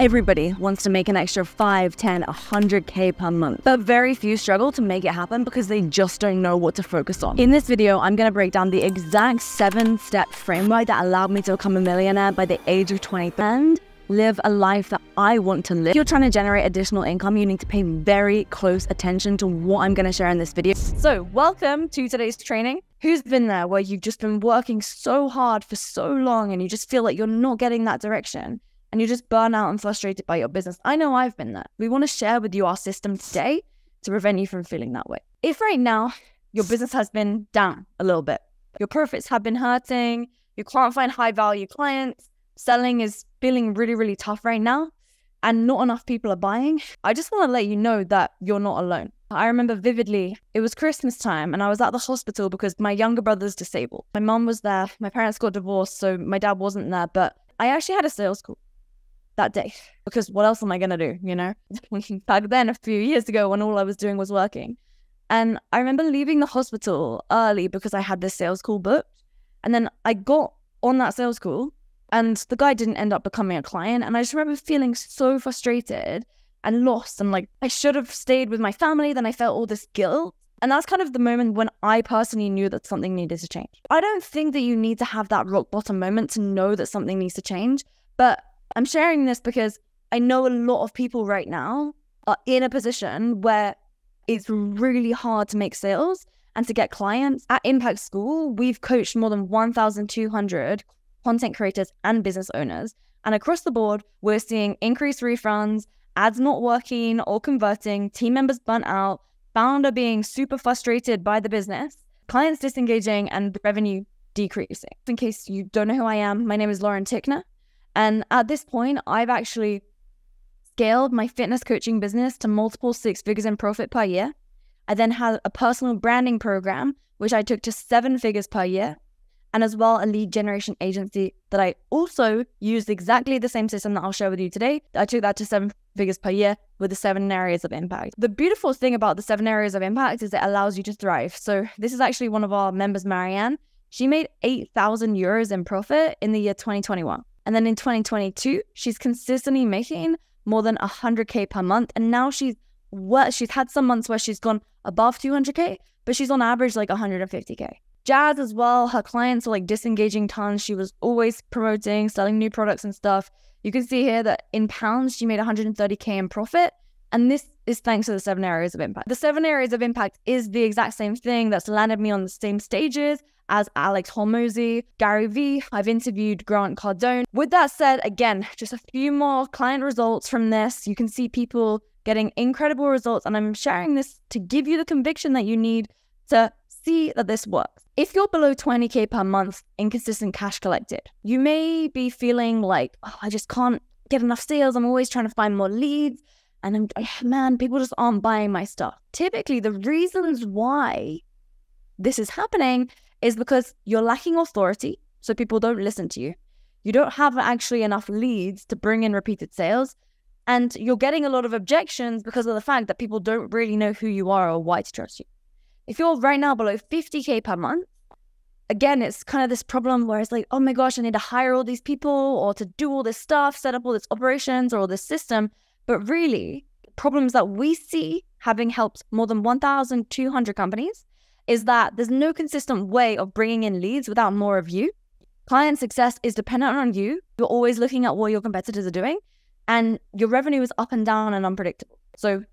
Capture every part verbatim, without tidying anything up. Everybody wants to make an extra five, ten, a hundred K per month, but very few struggle to make it happen because they just don't know what to focus on. In this video, I'm going to break down the exact seven-step framework that allowed me to become a millionaire by the age of twenty and live a life that I want to live. If you're trying to generate additional income, you need to pay very close attention to what I'm going to share in this video. So welcome to today's training. Who's been there where you've just been working so hard for so long and you just feel like you're not getting that direction and you're just burnt out and frustrated by your business? I know I've been there. We want to share with you our system today to prevent you from feeling that way. If right now your business has been down a little bit, your profits have been hurting, you can't find high value clients, selling is feeling really, really tough right now, and not enough people are buying, I just want to let you know that you're not alone. I remember vividly, it was Christmas time and I was at the hospital because my younger brother's disabled. My mom was there, my parents got divorced, so my dad wasn't there, but I actually had a sales call that day because what else am I going to do, you know? Back then, a few years ago, when all I was doing was working. And I remember leaving the hospital early because I had this sales call booked, and then I got on that sales call and the guy didn't end up becoming a client. And I just remember feeling so frustrated and lost. And like, I should have stayed with my family. Then I felt all this guilt. And that's kind of the moment when I personally knew that something needed to change. I don't think that you need to have that rock bottom moment to know that something needs to change. But I'm sharing this because I know a lot of people right now are in a position where it's really hard to make sales and to get clients. At Impact School, we've coached more than one thousand two hundred content creators and business owners. And across the board, we're seeing increased refunds, ads not working or converting, team members burnt out, founder being super frustrated by the business, clients disengaging, and revenue decreasing. In case you don't know who I am, my name is Lauren Tickner. And at this point, I've actually scaled my fitness coaching business to multiple six figures in profit per year. I then had a personal branding program, which I took to seven figures per year, and as well a lead generation agency that I also used exactly the same system that I'll share with you today. I took that to seven figures per year with the seven areas of impact. The beautiful thing about the seven areas of impact is it allows you to thrive. So this is actually one of our members, Marianne. She made eight thousand euros in profit in the year twenty twenty-one. And then in twenty twenty-two, she's consistently making more than one hundred K per month. And now she's, well, she's had some months where she's gone above two hundred K, but she's on average like one hundred fifty K. Jazz as well, her clients are like disengaging tons. She was always promoting, selling new products and stuff. You can see here that in pounds, she made one hundred thirty K in profit. And this is thanks to the seven areas of impact. The seven areas of impact is the exact same thing that's landed me on the same stages as Alex Hormozi, Gary Vee. I've interviewed Grant Cardone. With that said, again, just a few more client results from this. You can see people getting incredible results. And I'm sharing this to give you the conviction that you need to see that this works. If you're below twenty K per month in consistent cash collected, you may be feeling like, oh, I just can't get enough sales. I'm always trying to find more leads. And I'm, man, people just aren't buying my stuff. Typically, the reasons why this is happening is because you're lacking authority, so people don't listen to you. You don't have actually enough leads to bring in repeated sales. And you're getting a lot of objections because of the fact that people don't really know who you are or why to trust you. If you're right now below fifty K per month, again, it's kind of this problem where it's like, oh my gosh, I need to hire all these people or to do all this stuff, set up all this operations or all this system. But really, problems that we see having helped more than one thousand two hundred companies is that there's no consistent way of bringing in leads without more of you. Client success is dependent on you. You're always looking at what your competitors are doing, and your revenue is up and down and unpredictable. So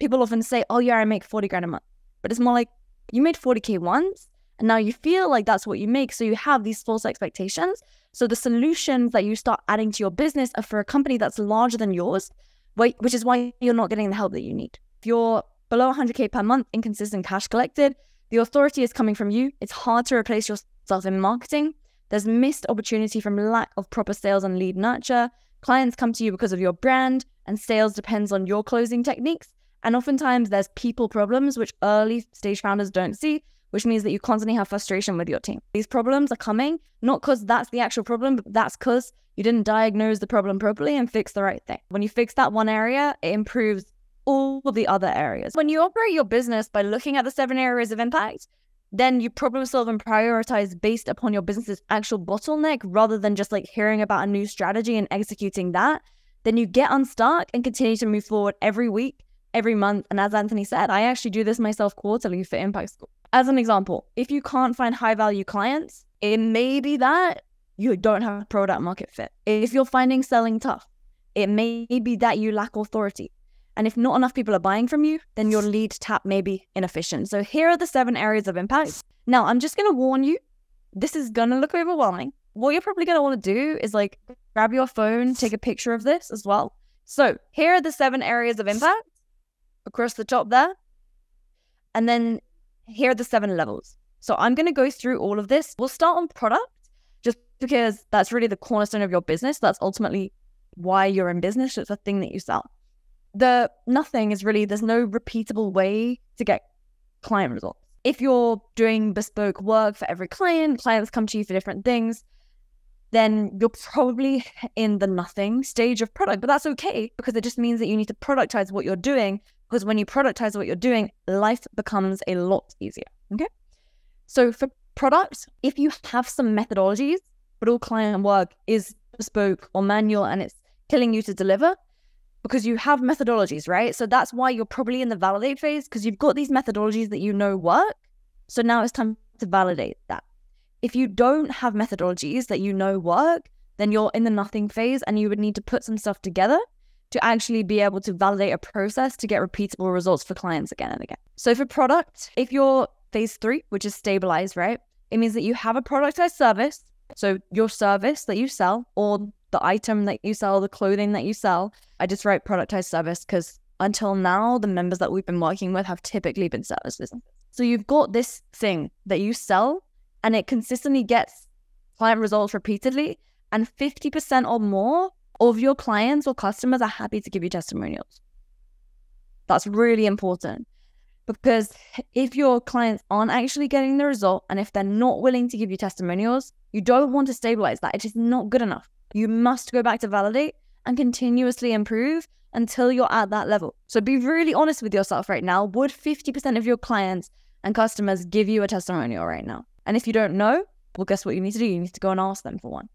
people often say, oh yeah, I make forty grand a month. But it's more like, you made forty K once, and now you feel like that's what you make, so you have these false expectations. So the solutions that you start adding to your business are for a company that's larger than yours, which is why you're not getting the help that you need. If you're below one hundred K per month in consistent cash collected, the authority is coming from you. It's hard to replace yourself in marketing. There's missed opportunity from lack of proper sales and lead nurture. Clients come to you because of your brand, and sales depends on your closing techniques. And oftentimes there's people problems, which early stage founders don't see, which means that you constantly have frustration with your team. These problems are coming, not because that's the actual problem, but that's because you didn't diagnose the problem properly and fix the right thing. When you fix that one area, it improves all of the other areas. When you operate your business by looking at the seven areas of impact, then you problem solve and prioritize based upon your business's actual bottleneck rather than just like hearing about a new strategy and executing that. then you get unstuck and continue to move forward every week, every month. And as Anthony said, I actually do this myself quarterly for Impact School. As an example, if you can't find high value clients, it may be that you don't have product market fit. If you're finding selling tough, it may be that you lack authority. And if not enough people are buying from you, then your lead tap may be inefficient. So here are the seven areas of impact. Now, I'm just going to warn you, this is going to look overwhelming. What you're probably going to want to do is like grab your phone, take a picture of this as well. So here are the seven areas of impact across the top there. And then here are the seven levels. So I'm going to go through all of this. We'll start on product just because that's really the cornerstone of your business. That's ultimately why you're in business. It's a thing that you sell. The nothing is really, there's no repeatable way to get client results. If you're doing bespoke work for every client, clients come to you for different things, then you're probably in the nothing stage of product, but that's okay because it just means that you need to productize what you're doing, because when you productize what you're doing, life becomes a lot easier, okay? So for product, if you have some methodologies, but all client work is bespoke or manual and it's killing you to deliver, because you have methodologies, right? So that's why you're probably in the validate phase, because you've got these methodologies that you know work. So now it's time to validate that. If you don't have methodologies that you know work, then you're in the nothing phase and you would need to put some stuff together to actually be able to validate a process to get repeatable results for clients again and again. So for product, if you're phase three, which is stabilized, right? It means that you have a productized service. So your service that you sell, or the item that you sell, the clothing that you sell, I just write productized service because until now, the members that we've been working with have typically been service businesses. So you've got this thing that you sell and it consistently gets client results repeatedly, and fifty percent or more of your clients or customers are happy to give you testimonials. That's really important because if your clients aren't actually getting the result and if they're not willing to give you testimonials, you don't want to stabilize that. It is not good enough. You must go back to validate and continuously improve until you're at that level. So be really honest with yourself right now. Would fifty percent of your clients and customers give you a testimonial right now? And if you don't know, well, guess what you need to do? You need to go and ask them for one.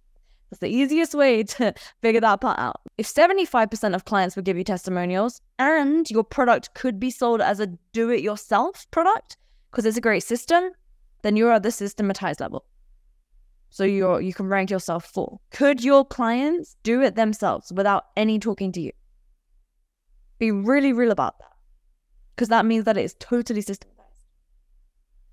That's the easiest way to figure that part out. If seventy-five percent of clients would give you testimonials and your product could be sold as a do-it-yourself product because it's a great system, then you're at the systematized level. So you're, you can rank yourself four. Could your clients do it themselves without any talking to you? Be really real about that, because that means that it is totally systematized.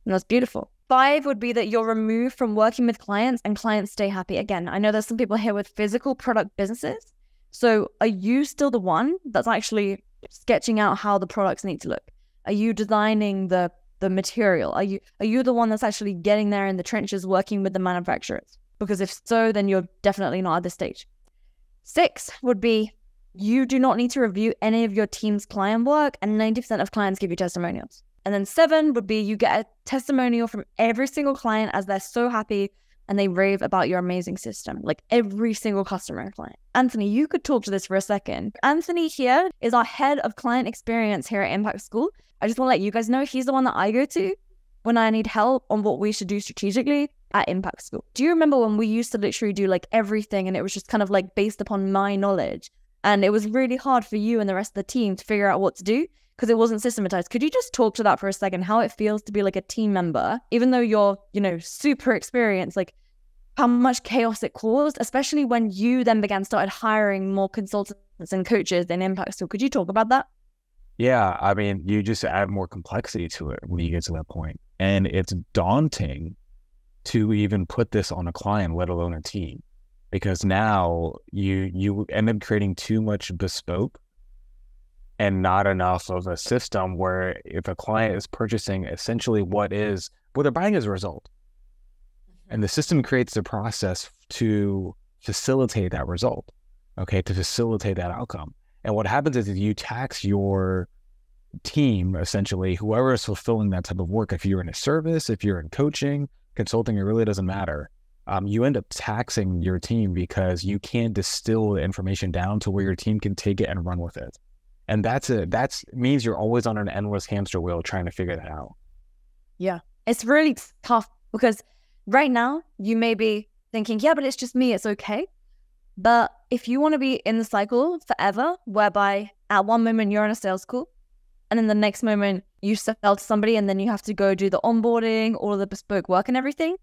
And that's beautiful. Five would be that you're removed from working with clients and clients stay happy. Again, I know there's some people here with physical product businesses. So are you still the one that's actually sketching out how the products need to look? Are you designing the the material? Are you are you the one that's actually getting there in the trenches working with the manufacturers? Because if so, then you're definitely not at this stage. Six would be you do not need to review any of your team's client work and ninety percent of clients give you testimonials. And then seven would be you get a testimonial from every single client as they're so happy and they rave about your amazing system, like every single customer and client. Anthony, you could talk to this for a second. Anthony here is our head of client experience here at Impact School. I just want to let you guys know he's the one that I go to when I need help on what we should do strategically at Impact School. Do you remember when we used to literally do like everything and it was just kind of like based upon my knowledge? And it was really hard for you and the rest of the team to figure out what to do because it wasn't systematized. Could you just talk to that for a second, how it feels to be like a team member, even though you're, you know, super experienced, like how much chaos it caused, especially when you then began started hiring more consultants and coaches in Impact School. Could you talk about that? Yeah, I mean, you just add more complexity to it when you get to that point. And it's daunting to even put this on a client, let alone a team, because now you you end up creating too much bespoke and not enough of a system where if a client is purchasing essentially what is, what they're buying as a result. And the system creates the process to facilitate that result, okay, to facilitate that outcome. And what happens is you tax your team, essentially, whoever is fulfilling that type of work. If you're in a service, if you're in coaching, consulting, it really doesn't matter. Um, you end up taxing your team because you can't distill the information down to where your team can take it and run with it. And that's a, that's means you're always on an endless hamster wheel trying to figure that out. Yeah, it's really tough because right now you may be thinking, yeah, but it's just me, it's okay. But if you want to be in the cycle forever, whereby at one moment you're in a sales call, and then the next moment you sell to somebody, and then you have to go do the onboarding, all the bespoke work and everything,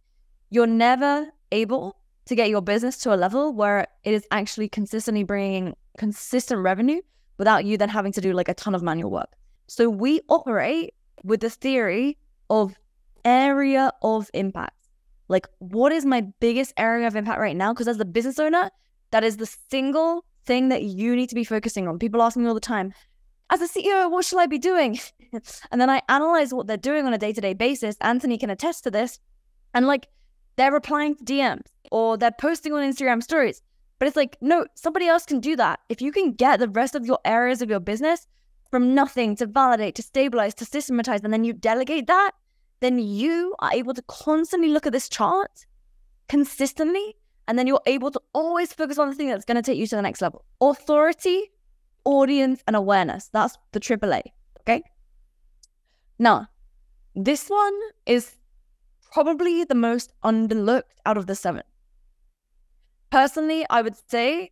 you're never able to get your business to a level where it is actually consistently bringing consistent revenue without you then having to do like a ton of manual work. So we operate with the theory of area of impact. Like, what is my biggest area of impact right now? Because as the business owner, that is the single thing that you need to be focusing on. People ask me all the time, as a C E O, what should I be doing? And then I analyze what they're doing on a day-to-day basis. Anthony can attest to this. And like, they're replying to D Ms or they're posting on Instagram stories. But it's like, no, somebody else can do that. If you can get the rest of your areas of your business from nothing to validate, to stabilize, to systematize, and then you delegate that, then you are able to constantly look at this chart consistently, and then you're able to always focus on the thing that's going to take you to the next level. Authority, audience, and awareness. That's the triple A, okay? Now, this one is probably the most underlooked out of the seven. Personally, I would say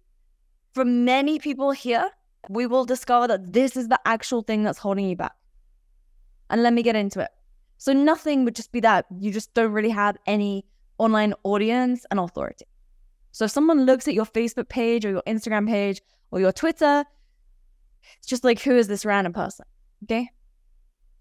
for many people here, we will discover that this is the actual thing that's holding you back. And let me get into it. So nothing would just be that you just don't really have any online audience and authority. So if someone looks at your Facebook page or your Instagram page or your Twitter, it's just like, who is this random person? Okay?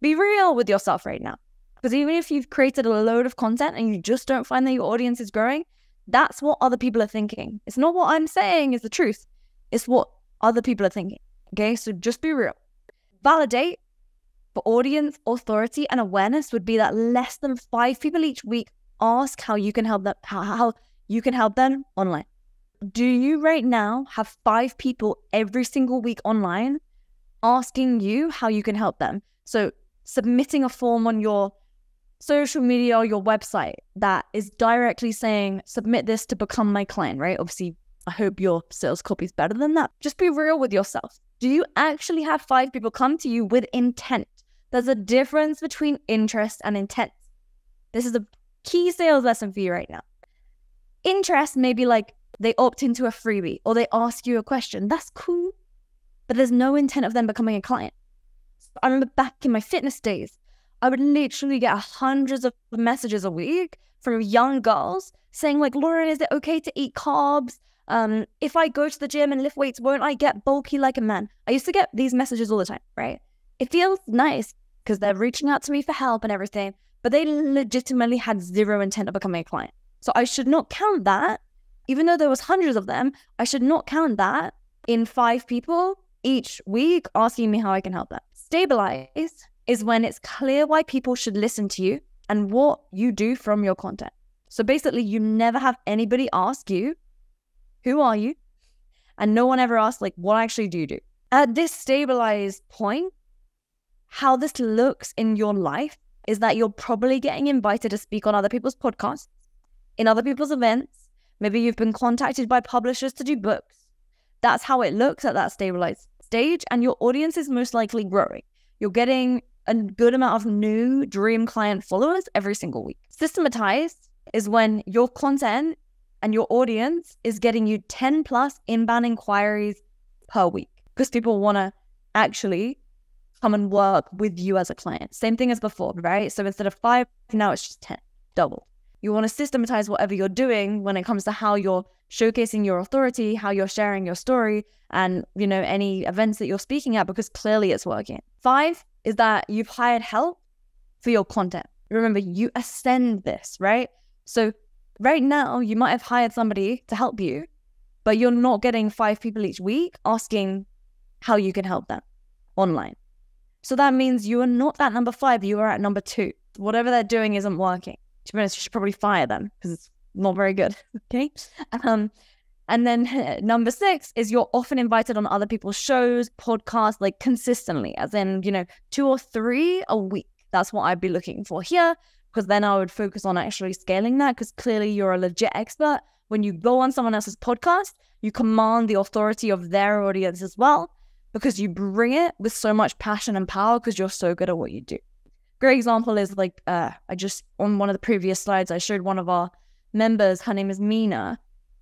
Be real with yourself right now. Because even if you've created a load of content and you just don't find that your audience is growing, that's what other people are thinking. It's not what I'm saying is the truth. It's what other people are thinking. Okay? So just be real. Validate. For audience, authority, and awareness would be that less than five people each week ask how you can help them, how, how you can help them online. Do you right now have five people every single week online asking you how you can help them? So submitting a form on your social media or your website that is directly saying, submit this to become my client, right? Obviously, I hope your sales copy is better than that. Just be real with yourself. Do you actually have five people come to you with intent? There's a difference between interest and intent. This is a key sales lesson for you right now. Interest may be like they opt into a freebie or they ask you a question. That's cool. But there's no intent of them becoming a client. I remember back in my fitness days, I would literally get hundreds of messages a week from young girls saying like, Lauren, is it okay to eat carbs? Um, if I go to the gym and lift weights, won't I get bulky like a man? I used to get these messages all the time, right? It feels nice because they're reaching out to me for help and everything, but they legitimately had zero intent of becoming a client. So I should not count that. Even though there was hundreds of them, I should not count that in five people each week asking me how I can help them. Stabilize is when it's clear why people should listen to you and what you do from your content. So basically, you never have anybody ask you, who are you? And no one ever asks, like, what actually do you do? At this stabilized point, how this looks in your life is that you're probably getting invited to speak on other people's podcasts, in other people's events. Maybe you've been contacted by publishers to do books. That's how it looks at that stabilized stage. And your audience is most likely growing. You're getting a good amount of new dream client followers every single week. Systematized is when your content and your audience is getting you ten plus inbound inquiries per week because people want to actually come and work with you as a client. Same thing as before, right? So instead of five, now it's just ten, double. You want to systematize whatever you're doing when it comes to how you're showcasing your authority, how you're sharing your story, and, you know, any events that you're speaking at, because clearly it's working. Five is that you've hired help for your content. Remember, you ascend this, right? So right now, you might have hired somebody to help you, but you're not getting five people each week asking how you can help them online. So that means you are not at number five, you are at number two. Whatever they're doing isn't working. To be honest, you should probably fire them because it's not very good, okay? Um, and then number six is you're often invited on other people's shows, podcasts, like consistently, as in, you know, two or three a week. That's what I'd be looking for here. Because then I would focus on actually scaling that, because clearly you're a legit expert. When you go on someone else's podcast, you command the authority of their audience as well, because you bring it with so much passion and power because you're so good at what you do. Great example is like, uh, I just, on one of the previous slides, I showed one of our members, her name is Mina.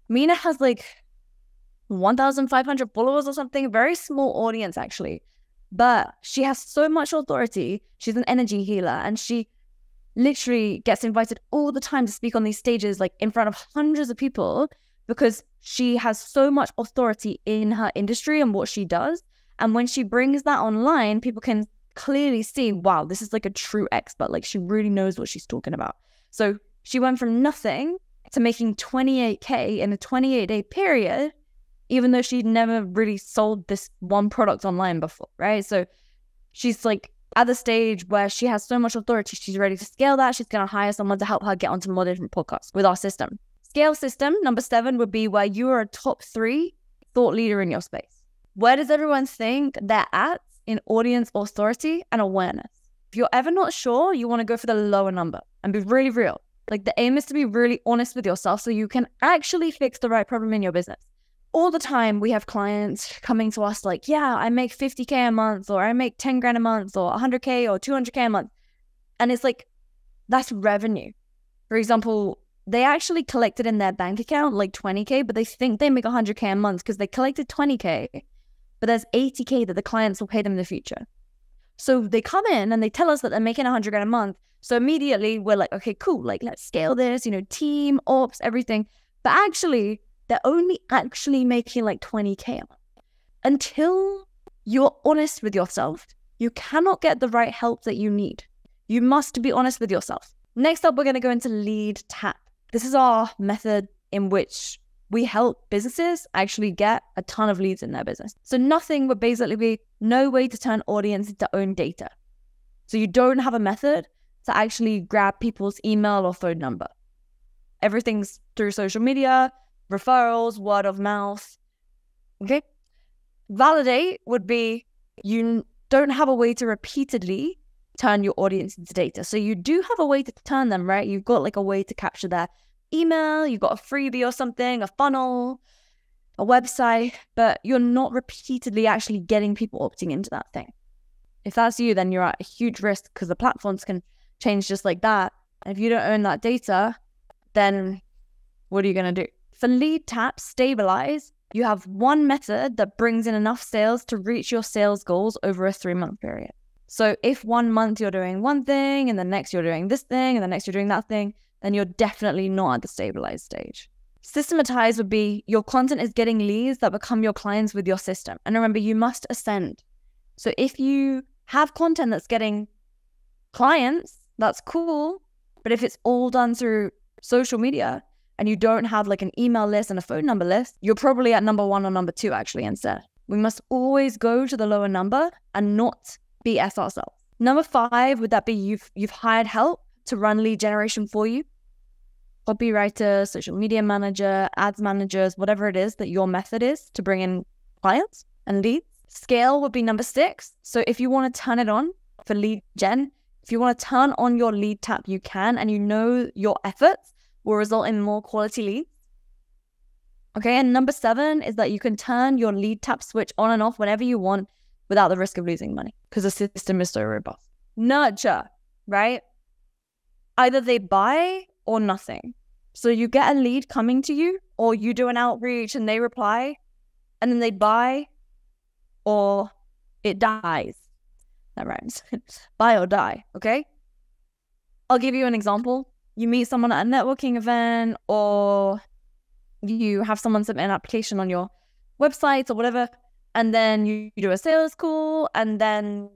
Mina has like one thousand five hundred followers or something, very small audience actually. But she has so much authority. She's an energy healer, and she literally gets invited all the time to speak on these stages, like in front of hundreds of people, because she has so much authority in her industry and what she does. And when she brings that online, people can clearly see, wow, this is like a true expert. Like, she really knows what she's talking about. So she went from nothing to making twenty-eight K in a twenty-eight day period, even though she'd never really sold this one product online before, right? So she's like at the stage where she has so much authority, she's ready to scale that. She's going to hire someone to help her get onto more different podcasts with our system. Scale system number seven would be where you are a top three thought leader in your space. Where does everyone think they're at in audience authority and awareness? If you're ever not sure, you want to go for the lower number and be really real. Like, the aim is to be really honest with yourself so you can actually fix the right problem in your business. All the time we have clients coming to us like, yeah, I make fifty K a month, or I make ten grand a month, or one hundred K or two hundred K a month. And it's like, that's revenue. For example, they actually collected in their bank account like twenty K, but they think they make one hundred K a month because they collected twenty K, but there's eighty K that the clients will pay them in the future. So they come in and they tell us that they're making one hundred grand a month. So immediately we're like, okay, cool. Like, let's scale this, you know, team, ops, everything. But actually, they're only actually making like twenty K a month. Until you're honest with yourself, you cannot get the right help that you need. You must be honest with yourself. Next up, we're going to go into lead tap. This is our method in which we help businesses actually get a ton of leads in their business. So nothing would basically be no way to turn audience into own data. So you don't have a method to actually grab people's email or phone number. Everything's through social media, referrals, word of mouth. Okay. Validate would be you don't have a way to repeatedly turn your audience into data. So you do have a way to turn them, right? You've got like a way to capture their email, you've got a freebie or something, a funnel, a website, but you're not repeatedly actually getting people opting into that thing. If that's you, then you're at a huge risk because the platforms can change just like that. And if you don't own that data, then what are you going to do? For lead tap, stabilize, you have one method that brings in enough sales to reach your sales goals over a three-month period. So if one month you're doing one thing, and the next you're doing this thing, and the next you're doing that thing, then you're definitely not at the stabilized stage. Systematize would be your content is getting leads that become your clients with your system. And remember, you must ascend. So if you have content that's getting clients, that's cool. But if it's all done through social media, and you don't have like an email list and a phone number list, you're probably at number one or number two actually instead. We must always go to the lower number and not B S ourselves. Number five, would that be you've, you've hired help to run lead generation for you? Copywriter, social media manager, ads managers, whatever it is that your method is to bring in clients and leads. Scale would be number six. So if you want to turn it on for lead gen, if you want to turn on your lead tap, you can, and you know your efforts will result in more quality leads. Okay, and number seven is that you can turn your lead tap switch on and off whenever you want without the risk of losing money because the system is so robust. Nurture, right? Either they buy or nothing. So you get a lead coming to you, or you do an outreach and they reply, and then they buy, or it dies. That rhymes. Buy or die, okay? I'll give you an example. You meet someone at a networking event, or you have someone submit an application on your website or whatever, and then you do a sales call, and then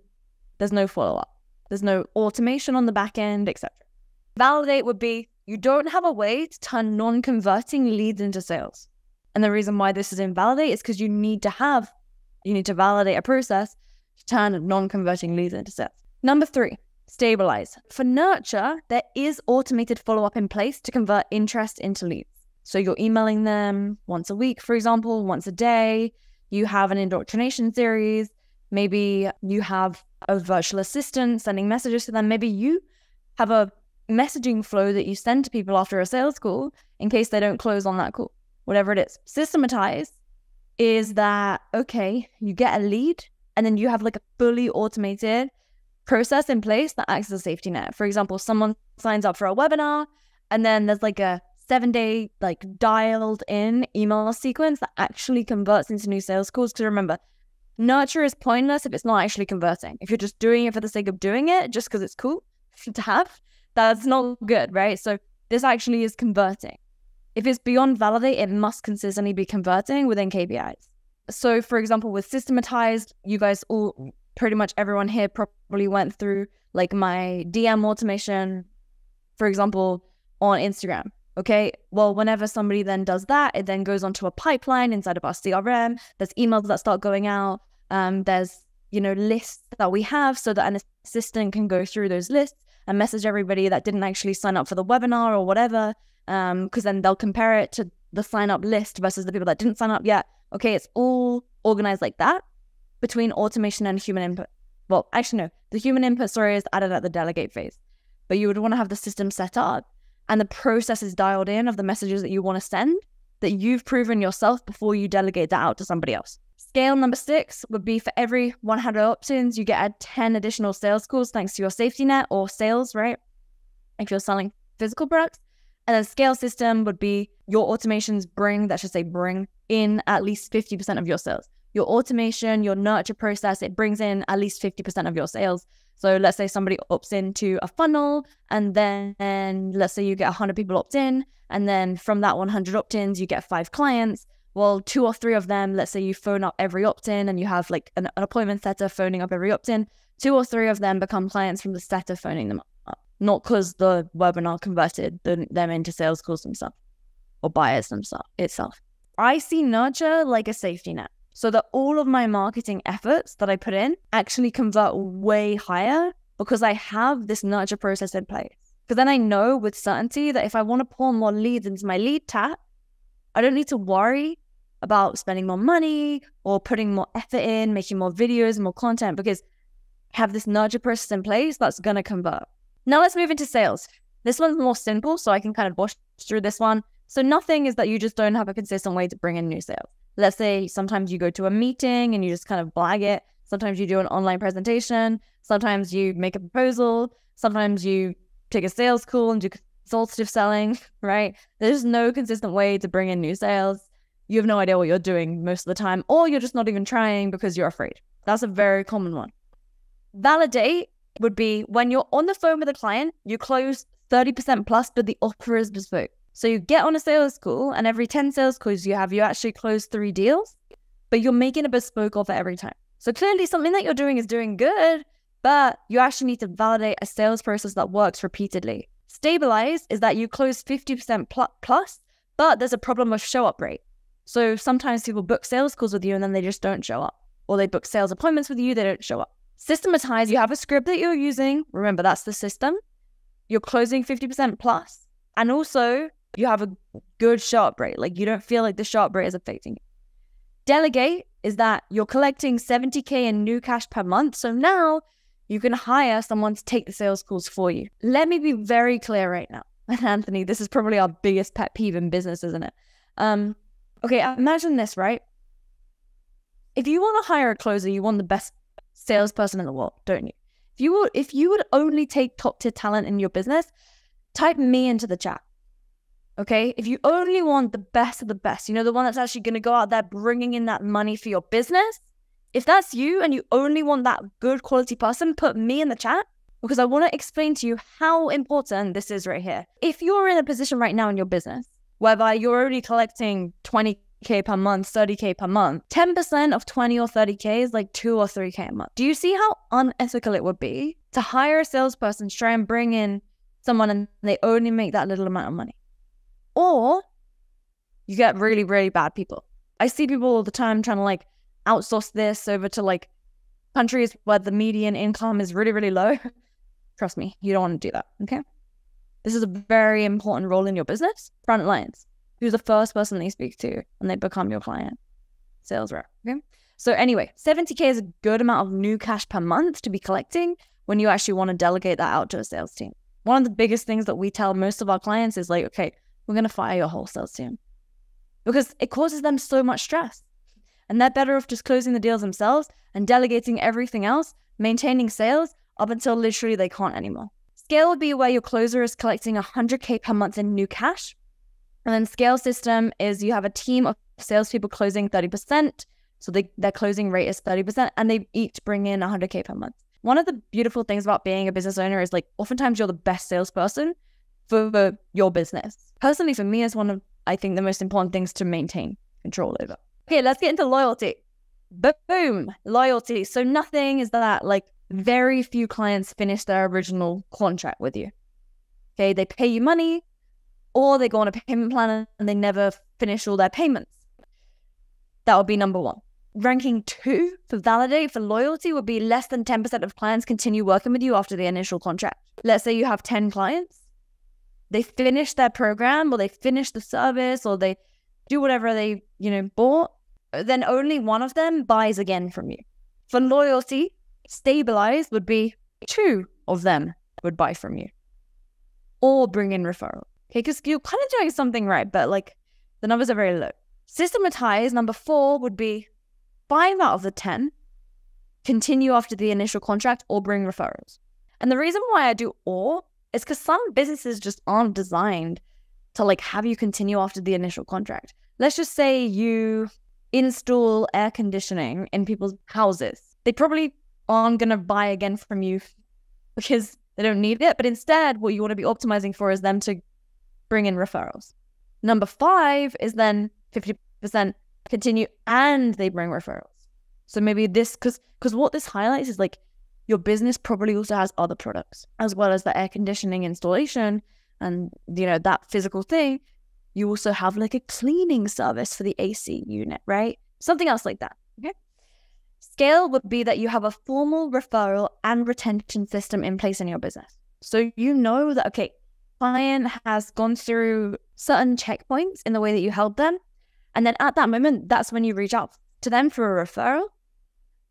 there's no follow-up. There's no automation on the back end, et cetera. Validate would be you don't have a way to turn non-converting leads into sales. And the reason why this is invalidate is because you need to have, you need to validate a process to turn non-converting leads into sales. Number three. Stabilize. For nurture, there is automated follow-up in place to convert interest into leads. So you're emailing them once a week, for example, once a day. You have an indoctrination series. Maybe you have a virtual assistant sending messages to them. Maybe you have a messaging flow that you send to people after a sales call in case they don't close on that call, whatever it is. Systematize is that, okay, you get a lead and then you have like a fully automated process in place that acts as a safety net. For example, someone signs up for a webinar and then there's like a seven day, like dialed in email sequence that actually converts into new sales calls. Because remember, nurture is pointless if it's not actually converting. If you're just doing it for the sake of doing it, just because it's cool to have, that's not good, right? So this actually is converting. If it's beyond validate, it must consistently be converting within K P Is. So for example, with systematized, you guys all, pretty much everyone here probably went through like my D M automation, for example, on Instagram. Okay, well, whenever somebody then does that, it then goes onto a pipeline inside of our C R M. There's emails that start going out. Um, there's, you know, lists that we have so that an assistant can go through those lists and message everybody that didn't actually sign up for the webinar or whatever, because um, then they'll compare it to the sign-up list versus the people that didn't sign up yet. Okay, it's all organized like that between automation and human input. Well, actually, no, the human input, sorry, is added at the delegate phase. But you would want to have the system set up and the process is dialed in of the messages that you want to send that you've proven yourself before you delegate that out to somebody else. Scale number six would be for every one hundred opt-ins, you get ten additional sales calls thanks to your safety net or sales, right? If you're selling physical products. And then scale system would be your automations bring, that should say bring in at least fifty percent of your sales. Your automation, your nurture process, it brings in at least fifty percent of your sales. So let's say somebody opts into a funnel and then and let's say you get one hundred people opt in and then from that one hundred opt-ins, you get five clients. Well, two or three of them, let's say you phone up every opt-in and you have like an, an appointment setter phoning up every opt-in. Two or three of them become clients from the setter phoning them up, not because the webinar converted them into sales calls themselves or buyers themselves itself. I see nurture like a safety net, so that all of my marketing efforts that I put in actually convert way higher because I have this nurture process in place. Because then I know with certainty that if I want to pour more leads into my lead tap, I don't need to worry about spending more money or putting more effort in, making more videos, more content, because I have this nurture process in place that's going to convert. Now let's move into sales. This one's more simple, so I can kind of wash through this one. So nothing is that you just don't have a consistent way to bring in new sales. Let's say sometimes you go to a meeting and you just kind of blag it. Sometimes you do an online presentation. Sometimes you make a proposal. Sometimes you take a sales call and do consultative selling, right? There's no consistent way to bring in new sales. You have no idea what you're doing most of the time, or you're just not even trying because you're afraid. That's a very common one. Validate would be when you're on the phone with a client, you close thirty percent plus, but the offer is bespoke. So you get on a sales call and every ten sales calls you have, you actually close three deals, but you're making a bespoke offer every time. So clearly something that you're doing is doing good, but you actually need to validate a sales process that works repeatedly. Stabilize is that you close fifty percent pl plus, but there's a problem with show up rate. So sometimes people book sales calls with you and then they just don't show up, or they book sales appointments with you, they don't show up. Systematize, you have a script that you're using. Remember, that's the system. You're closing fifty percent plus, and also you have a good show-up rate. Like you don't feel like the show-up rate is affecting you. Delegate is that you're collecting seventy K in new cash per month. So now you can hire someone to take the sales calls for you. Let me be very clear right now. And Anthony, this is probably our biggest pet peeve in business, isn't it? Um, okay, imagine this, right? If you want to hire a closer, you want the best salesperson in the world, don't you? If you would, if you would only take top-tier talent in your business, type me into the chat. Okay, if you only want the best of the best, you know, the one that's actually going to go out there bringing in that money for your business. If that's you and you only want that good quality person, put me in the chat because I want to explain to you how important this is right here. If you're in a position right now in your business whereby you're already collecting twenty K per month, thirty K per month, ten percent of twenty or thirty K is like two or three K a month. Do you see how unethical it would be to hire a salesperson to try and bring in someone and they only make that little amount of money? Or you get really, really bad people. I see people all the time trying to like outsource this over to like countries where the median income is really, really low. Trust me, you don't want to do that, okay? This is a very important role in your business. Front lines, who's the first person they speak to and they become your client, sales rep, okay? So anyway, seventy K is a good amount of new cash per month to be collecting when you actually want to delegate that out to a sales team. One of the biggest things that we tell most of our clients is like, okay, we're going to fire your whole sales team because it causes them so much stress and they're better off just closing the deals themselves and delegating everything else, maintaining sales up until literally they can't anymore. Scale would be where your closer is collecting one hundred K per month in new cash. And then scale system is you have a team of salespeople closing thirty percent. So they, their closing rate is thirty percent and they each bring in one hundred K per month. One of the beautiful things about being a business owner is like oftentimes you're the best salesperson for, for your business. Personally, for me, it's one of, I think, the most important things to maintain control over. Okay, let's get into loyalty. Boom, loyalty. So nothing is that like very few clients finish their original contract with you. Okay, they pay you money or they go on a payment plan and they never finish all their payments. That would be number one. Ranking two for validate for loyalty would be less than ten percent of clients continue working with you after the initial contract. Let's say you have ten clients. They finish their program or they finish the service or they do whatever they, you know, bought. Then only one of them buys again from you. For loyalty, stabilize would be two of them would buy from you or bring in referral. Okay, because you're kind of doing something right, but like the numbers are very low. Systematize, number four, would be five out of the ten continue after the initial contract or bring referrals. And the reason why I do or is because some businesses just aren't designed to like have you continue after the initial contract. Let's just say you install air conditioning in people's houses. They probably aren't going to buy again from you because they don't need it. But instead, what you want to be optimizing for is them to bring in referrals. Number five is then fifty percent continue and they bring referrals. So maybe this, because because what this highlights is like your business probably also has other products as well as the air conditioning installation and, you know, that physical thing. You also have like a cleaning service for the A C unit, right? Something else like that, okay? Scale would be that you have a formal referral and retention system in place in your business. So you know that, okay, client has gone through certain checkpoints in the way that you help them. And then at that moment, that's when you reach out to them for a referral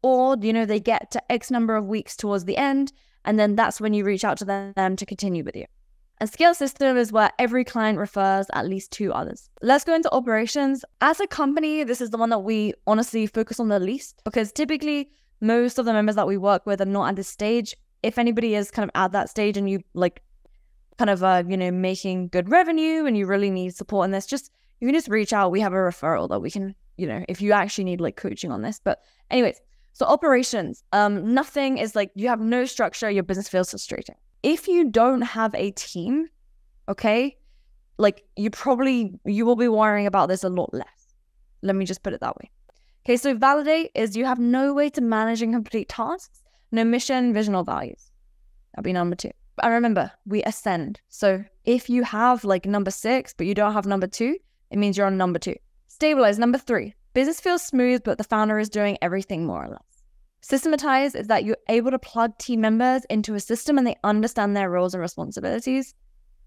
or, you know, they get to X number of weeks towards the end. And then that's when you reach out to them to continue with you. And scale system is where every client refers at least two others. Let's go into operations. As a company, this is the one that we honestly focus on the least because typically most of the members that we work with are not at this stage. If anybody is kind of at that stage and you like kind of, uh, you know, making good revenue and you really need support in this, just you can just reach out. We have a referral that we can, you know, if you actually need like coaching on this. But anyways, so operations, um, nothing is like you have no structure. Your business feels frustrating. If you don't have a team, okay, like you probably, you will be worrying about this a lot less. Let me just put it that way. Okay, so validate is you have no way to manage and complete tasks, no mission, vision, or values. That'd be number two. And remember, we ascend. So if you have like number six, but you don't have number two, it means you're on number two. Stabilize, number three. Business feels smooth, but the founder is doing everything more or less. Systematize is that you're able to plug team members into a system and they understand their roles and responsibilities.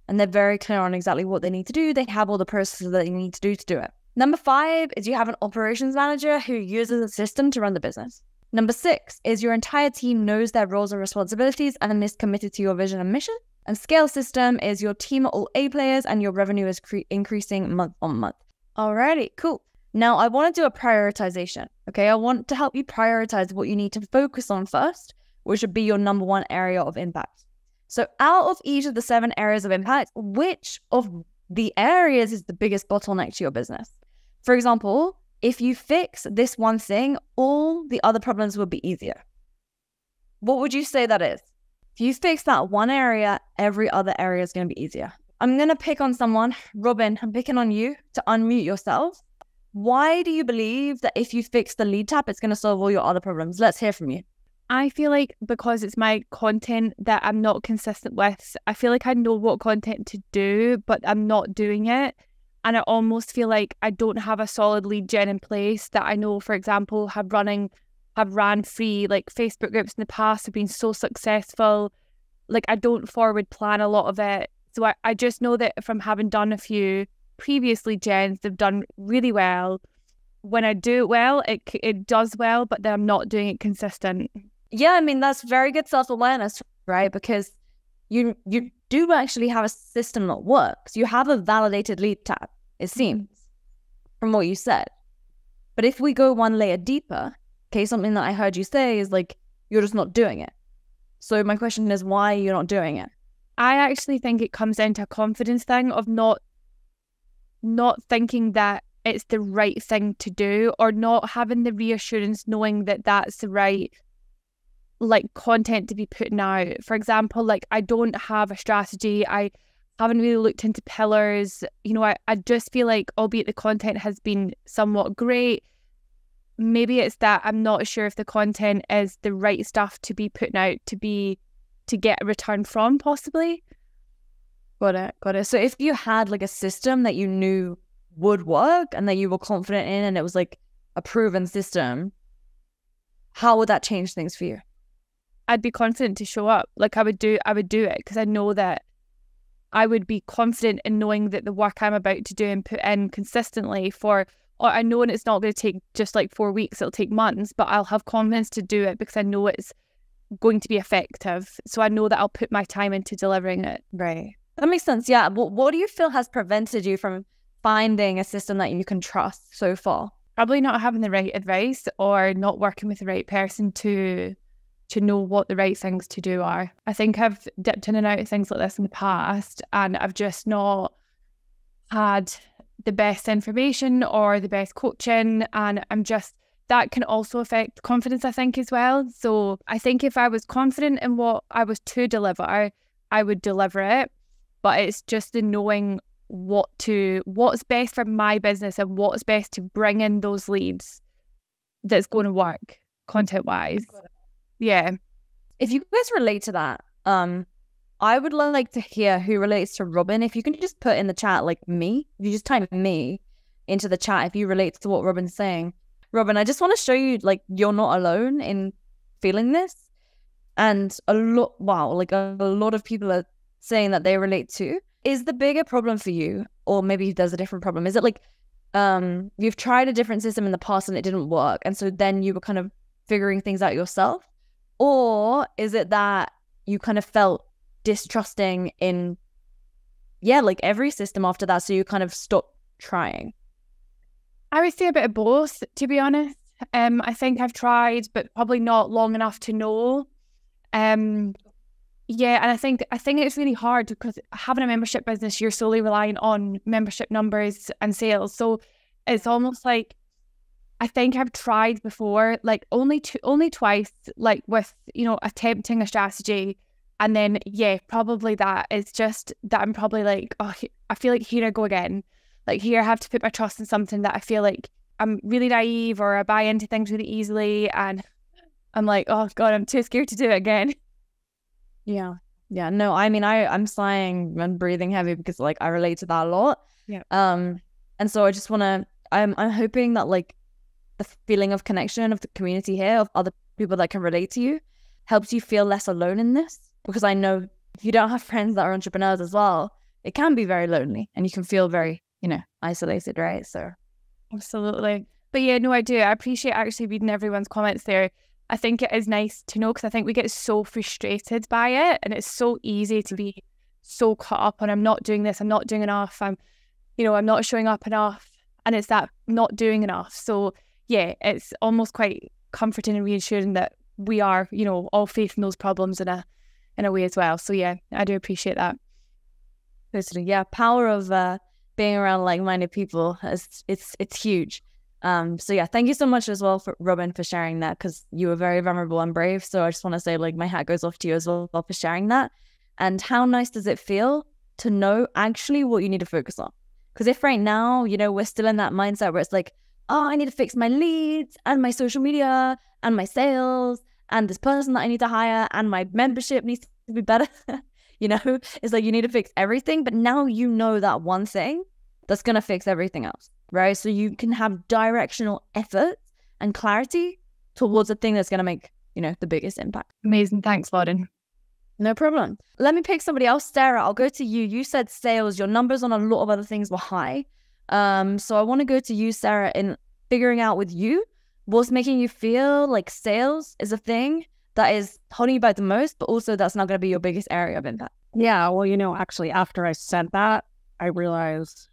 And they're very clear on exactly what they need to do. They have all the processes that they need to do to do it. Number five is you have an operations manager who uses a system to run the business. Number six is your entire team knows their roles and responsibilities and is committed to your vision and mission. And scale system is your team are all A players and your revenue is cre- increasing month on month. Alrighty, cool. Now I want to do a prioritization, okay? I want to help you prioritize what you need to focus on first, which would be your number one area of impact. So out of each of the seven areas of impact, which of the areas is the biggest bottleneck to your business? For example, if you fix this one thing, all the other problems will be easier. What would you say that is? If you fix that one area, every other area is going to be easier. I'm going to pick on someone. Robin, I'm picking on you to unmute yourself. Why do you believe that if you fix the lead tap, it's going to solve all your other problems? Let's hear from you. I feel like because it's my content that I'm not consistent with, I feel like I know what content to do, but I'm not doing it. And I almost feel like I don't have a solid lead gen in place that I know, for example, have running, have ran free, like Facebook groups in the past have been so successful. Like I don't forward plan a lot of it. So I, I just know that from having done a few previously gens, they've done really well. When I do it well, it it does well, but then I'm not doing it consistent. Yeah, I mean, that's very good self-awareness, right? Because you you do actually have a system that works. You have a validated lead tab, it seems, from what you said. But if we go one layer deeper, okay, something that I heard you say is like, you're just not doing it. So my question is, why you're not doing it? I actually think it comes down to a confidence thing of not not thinking that it's the right thing to do, or not having the reassurance knowing that that's the right like content to be putting out. For example, like I don't have a strategy, I haven't really looked into pillars, you know, I, I just feel like, albeit the content has been somewhat great, maybe it's that I'm not sure if the content is the right stuff to be putting out to be to get a return from, possibly. Got it, got it. So if you had like a system that you knew would work and that you were confident in, and it was like a proven system, how would that change things for you? I'd be confident to show up. Like I would do, I would do it because I know that I would be confident in knowing that the work I'm about to do and put in consistently for, or I know it's not going to take just like four weeks, it'll take months, but I'll have confidence to do it because I know it's going to be effective. So I know that I'll put my time into delivering it. Right. That makes sense. Yeah. What, what do you feel has prevented you from finding a system that you can trust so far? Probably not having the right advice or not working with the right person to to know what the right things to do are. I think I've dipped in and out of things like this in the past, and I've just not had the best information or the best coaching, and I'm just, that can also affect confidence, I think, as well. So I think if I was confident in what I was to deliver, I would deliver it, but it's just the knowing what to, what's best for my business and what's best to bring in those leads that's going to work content wise. Yeah. If you guys relate to that, um, I would like to hear who relates to Robin. If you can just put in the chat, like me, if you just type me into the chat, if you relate to what Robin's saying. Robin, I just want to show you, like, you're not alone in feeling this. And a lot, wow, like a, a lot of people are saying that they relate to. Is the bigger problem for you, or maybe there's a different problem, is it like um, you've tried a different system in the past and it didn't work, and so then you were kind of figuring things out yourself? Or is it that you kind of felt distrusting in, yeah, like every system after that, so you kind of stopped trying? I would say a bit of both, to be honest. Um, I think I've tried, but probably not long enough to know. Um... Yeah, and I think I think it's really hard because having a membership business, you're solely relying on membership numbers and sales. So it's almost like, I think I've tried before, like only two, only twice, like with, you know, attempting a strategy. And then, yeah, probably that is just that I'm probably like, oh, I feel like here I go again. Like here I have to put my trust in something that I feel like I'm really naive, or I buy into things really easily. And I'm like, oh God, I'm too scared to do it again. Yeah. Yeah. No, I mean, I, I'm sighing and breathing heavy because like I relate to that a lot. Yeah. Um, and so I just want to, I'm, I'm hoping that like the feeling of connection of the community here, of other people that can relate to you, helps you feel less alone in this, because I know if you don't have friends that are entrepreneurs as well, it can be very lonely and you can feel very, you know, isolated. Right. So. Absolutely. But yeah, no, I do. I appreciate actually reading everyone's comments there. I think it is nice to know, because I think we get so frustrated by it, and it's so easy to be so caught up on, I'm not doing this, I'm not doing enough, I'm, you know, I'm not showing up enough, and it's that not doing enough. So yeah, it's almost quite comforting and reassuring that we are, you know, all facing those problems in a in a way as well. So yeah, I do appreciate that. Totally, yeah. Power of uh, being around like-minded people, it's it's it's huge. Um, so yeah, thank you so much as well, for Robin, for sharing that, because you were very vulnerable and brave. So I just want to say, like, my hat goes off to you as well for sharing that. And how nice does it feel to know actually what you need to focus on? Because if right now, you know, we're still in that mindset where it's like, oh, I need to fix my leads and my social media and my sales and this person that I need to hire and my membership needs to be better. You know, it's like you need to fix everything. But now you know that one thing that's going to fix everything else. Right? So you can have directional effort and clarity towards the thing that's going to make, you know, the biggest impact. Amazing. Thanks, Lauren. No problem. Let me pick somebody else. Sarah, I'll go to you. You said sales. Your numbers on a lot of other things were high. Um, so I want to go to you, Sarah, in figuring out with you what's making you feel like sales is a thing that is holding you back the most, but also that's not going to be your biggest area of impact. Yeah. Well, you know, actually, after I said that, I realized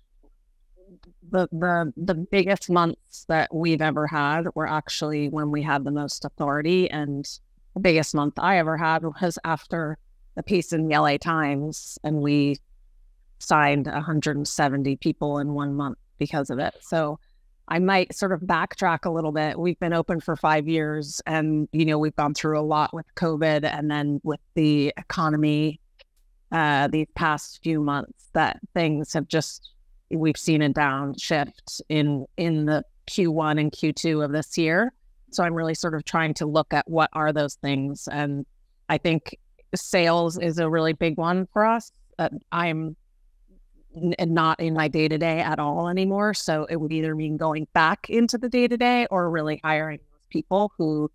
The, the the biggest months that we've ever had were actually when we had the most authority, and the biggest month I ever had was after the piece in the L A Times, and we signed one hundred seventy people in one month because of it. So I might sort of backtrack a little bit. We've been open for five years and, you know, we've gone through a lot with COVID and then with the economy uh, these past few months, that things have just, we've seen a downshift in, in the Q one and Q two of this year. So I'm really sort of trying to look at what are those things. And I think sales is a really big one for us. Uh, I'm n not in my day-to-day at all anymore. So it would either mean going back into the day-to-day or really hiring those people who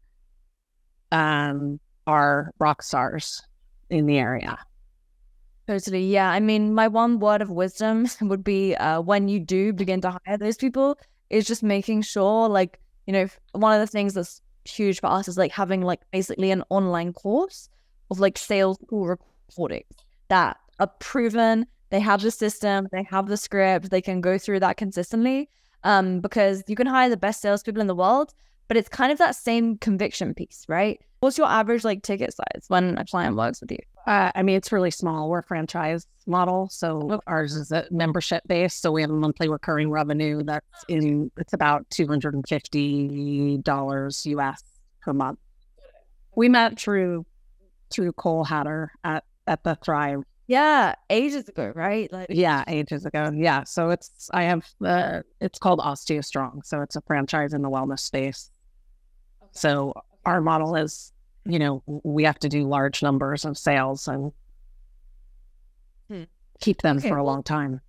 um, are rock stars in the area. Totally. Yeah. I mean, my one word of wisdom would be uh, when you do begin to hire those people is just making sure, like, you know, one of the things that's huge for us is like having like basically an online course of like sales call recordings that are proven. They have the system, they have the script, they can go through that consistently um, because you can hire the best salespeople in the world, but it's kind of that same conviction piece, right? What's your average like ticket size when a client works with you? Uh, I mean, it's really small. We're a franchise model. So ours is a membership base. So we have a monthly recurring revenue that's in, it's about two hundred fifty dollars U S per month. We met through, through Cole Hatter at, at the Thrive. Yeah. Ages ago, right? Like yeah. Ages ago. Yeah. So it's, I have, uh, it's called Osteo Strong. So it's a franchise in the wellness space. Okay. So our model is, you know, we have to do large numbers of sales and hmm. keep them okay, for a well, long time.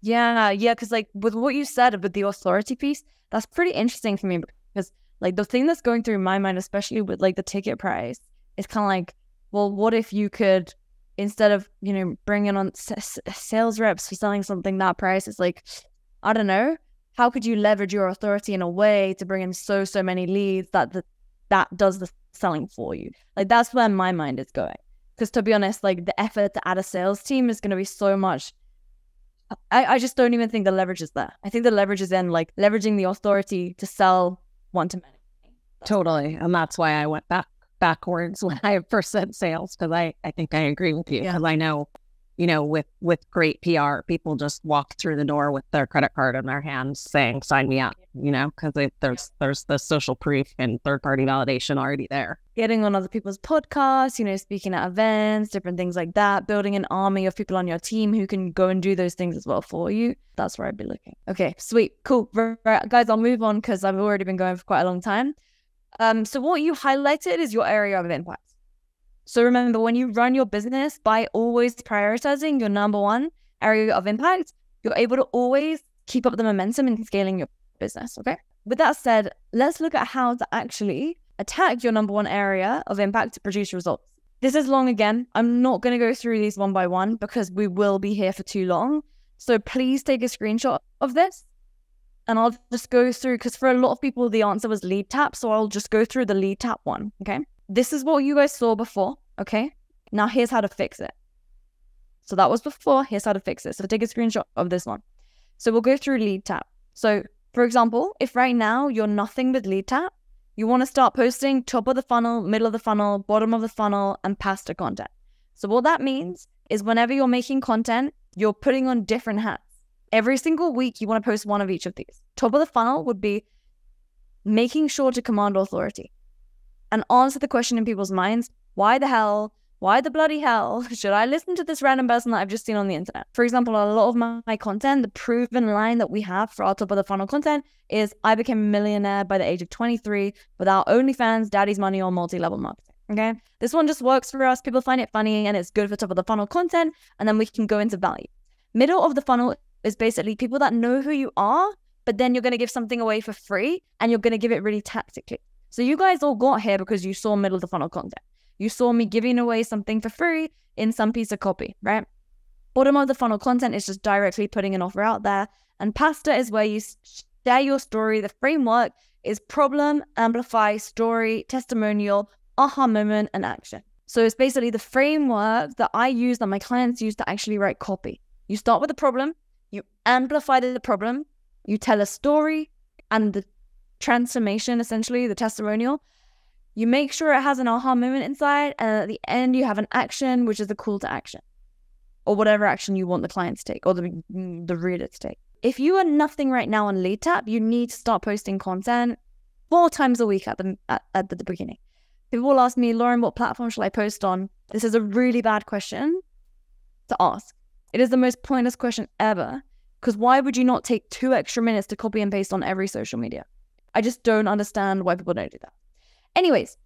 Yeah. Yeah. Cause like with what you said about the authority piece, that's pretty interesting for me because like the thing that's going through my mind, especially with like the ticket price, it's kind of like, well, what if you could, instead of, you know, bringing on s sales reps for selling something that price, it's like, I don't know, how could you leverage your authority in a way to bring in so, so many leads that the, that does the selling for you? Like, that's where my mind is going. Because to be honest, like the effort to add a sales team is going to be so much. I, I just don't even think the leverage is there. I think the leverage is in like leveraging the authority to sell one to many. That's totally. And that's why I went back backwards when I first said sales, because I, I think I agree with you. Because yeah. I know, you know, with, with great P R, people just walk through the door with their credit card in their hands saying, sign me up, you know, because there's, there's the social proof and third party validation already there. Getting on other people's podcasts, you know, speaking at events, different things like that, building an army of people on your team who can go and do those things as well for you. That's where I'd be looking. Okay, sweet. Cool. Right, guys, I'll move on because I've already been going for quite a long time. Um, so what you highlighted is your area of impact. So remember, when you run your business by always prioritizing your number one area of impact, you're able to always keep up the momentum in scaling your business, okay? With that said, let's look at how to actually attack your number one area of impact to produce results. This is long again. I'm not going to go through these one by one because we will be here for too long. So please take a screenshot of this. And I'll just go through, because for a lot of people, the answer was lead tap. So I'll just go through the lead tap one, okay? This is what you guys saw before, okay? Now here's how to fix it. So that was before, here's how to fix it. So take a screenshot of this one. So we'll go through lead tap. So for example, if right now you're nothing with lead tap, you want to start posting top of the funnel, middle of the funnel, bottom of the funnel, and pasta content. So what that means is whenever you're making content, you're putting on different hats. Every single week, you want to post one of each of these. Top of the funnel would be making sure to command authority and answer the question in people's minds, why the hell, why the bloody hell should I listen to this random person that I've just seen on the internet? For example, a lot of my, my content, the proven line that we have for our top of the funnel content is, I became a millionaire by the age of twenty-three without OnlyFans, daddy's money, or multi-level marketing. Okay, this one just works for us. People find it funny and it's good for top of the funnel content. And then we can go into value. Middle of the funnel is basically people that know who you are, but then you're going to give something away for free and you're going to give it really tactically. So you guys all got here because you saw middle of the funnel content. You saw me giving away something for free in some piece of copy, right? Bottom of the funnel content is just directly putting an offer out there. And pasta is where you share your story. The framework is problem, amplify, story, testimonial, aha moment, and action. So it's basically the framework that I use, that my clients use to actually write copy. You start with a problem. You amplify the problem, you tell a story, and the transformation, essentially, the testimonial. You make sure it has an aha moment inside, and at the end, you have an action, which is the call to action. or whatever action you want the client to take or the, the reader to take. If you are nothing right now on LeadTap, you need to start posting content four times a week at the, at, at the beginning. People will ask me, Lauren, what platform shall I post on? This is a really bad question to ask. It is the most pointless question ever, because why would you not take two extra minutes to copy and paste on every social media? I just don't understand why people don't do that. Anyways,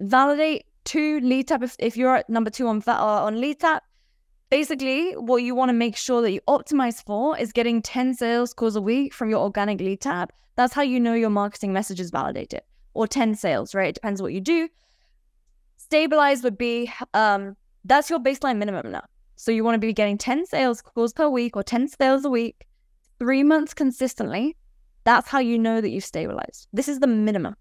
validate two LeadTap. If, if you're at number two on, uh, on LeadTap, basically what you want to make sure that you optimize for is getting ten sales calls a week from your organic LeadTap. That's how you know your marketing message is validated. Or ten sales, right? It depends what you do. Stabilize would be, um, that's your baseline minimum now. So you want to be getting ten sales calls per week or ten sales a week, three months consistently. That's how you know that you've stabilized. This is the minimum.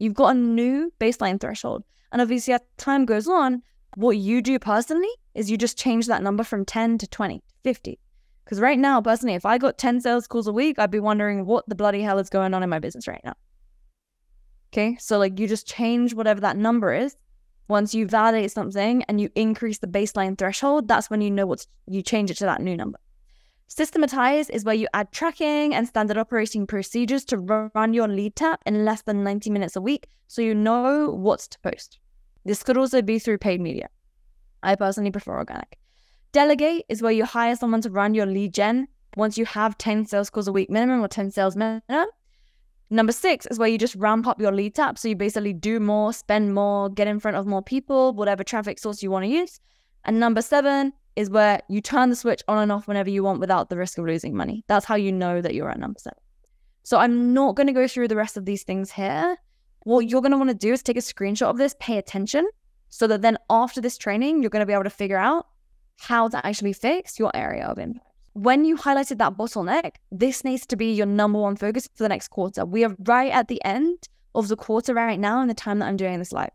You've got a new baseline threshold. And obviously as time goes on, what you do personally is you just change that number from ten to twenty, fifty. Because right now, personally, if I got ten sales calls a week, I'd be wondering what the bloody hell is going on in my business right now. Okay, so like you just change whatever that number is. Once you validate something and you increase the baseline threshold, that's when you know what you change it to that new number. Systematize is where you add tracking and standard operating procedures to run your LeadTap in less than ninety minutes a week, so you know what to post. This could also be through paid media. I personally prefer organic. Delegate is where you hire someone to run your lead gen once you have ten sales calls a week minimum or ten sales minimum. Number six is where you just ramp up your LeadTap. So you basically do more, spend more, get in front of more people, whatever traffic source you want to use. And number seven is where you turn the switch on and off whenever you want without the risk of losing money. That's how you know that you're at number seven. So I'm not going to go through the rest of these things here. What you're going to want to do is take a screenshot of this, pay attention, so that then after this training, you're going to be able to figure out how to actually fix your area of impact. When you highlighted that bottleneck, this needs to be your number one focus for the next quarter. We are right at the end of the quarter right now in the time that I'm doing this live.